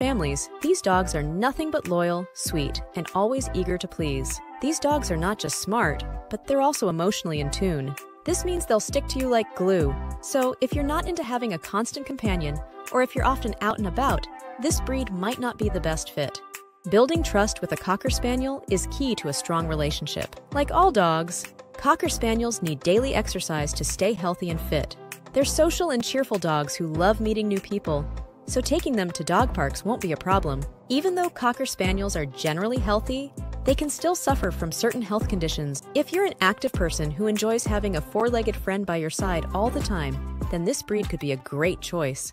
Families, these dogs are nothing but loyal, sweet, and always eager to please. These dogs are not just smart, but they're also emotionally in tune. This means they'll stick to you like glue. So if you're not into having a constant companion, or if you're often out and about, this breed might not be the best fit. Building trust with a Cocker Spaniel is key to a strong relationship. Like all dogs, Cocker Spaniels need daily exercise to stay healthy and fit. They're social and cheerful dogs who love meeting new people, so taking them to dog parks won't be a problem. Even though Cocker Spaniels are generally healthy, they can still suffer from certain health conditions. If you're an active person who enjoys having a four-legged friend by your side all the time, then this breed could be a great choice.